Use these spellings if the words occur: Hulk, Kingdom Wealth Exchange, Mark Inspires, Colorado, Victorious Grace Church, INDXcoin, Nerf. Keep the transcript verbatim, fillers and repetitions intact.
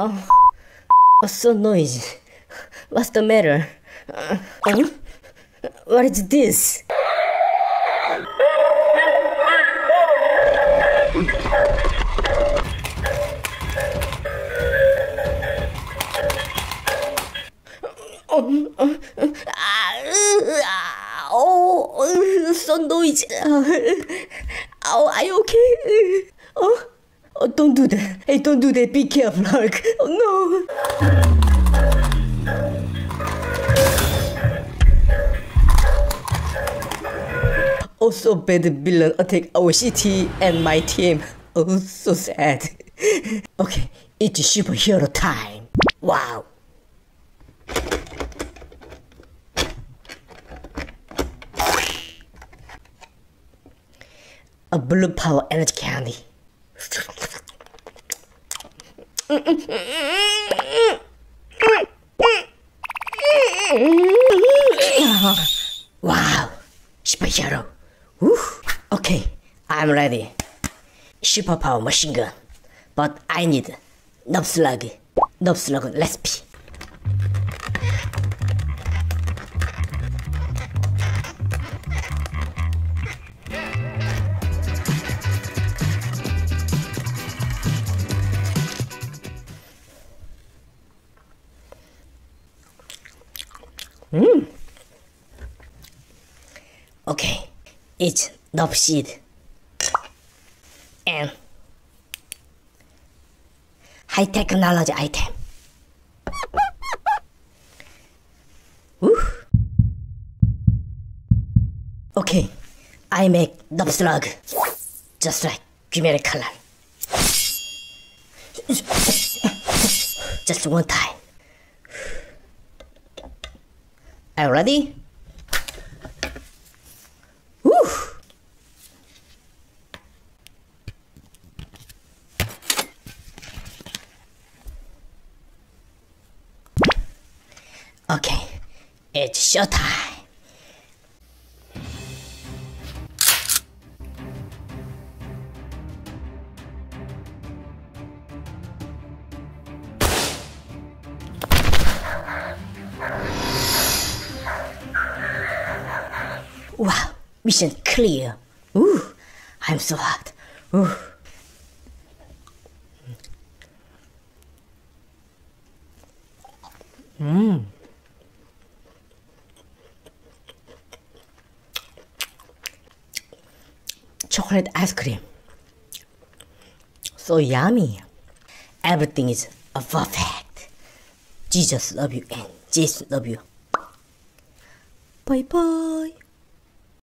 Oh, what's so noisy? What's the matter? Uh, um, what is this? Um, uh, uh, oh, so noisy. Oh, are you okay? Oh, oh, don't do that. Hey, don't do that. Be careful, Hulk. Oh, no. Also bad villain attack our city and my team. Oh, so sad. Okay, it's superhero time. Wow. A blue power energy candy. Wow, superhero. Woo. Okay, I'm ready. Superpower machine gun, but I need Nerf slug. Nerf slug recipe. Mm. Okay, it's Nerf seed and high technology item. Woo. Okay, I make Nerf slug just like Chimera color. Just one time. Are you ready? Woo! Okay, it's showtime. Wow, mission clear. Ooh, I'm so hot. Ooh. Mmm. Chocolate ice cream. So yummy. Everything is perfect. Jesus love you and Jesus love you. Bye bye.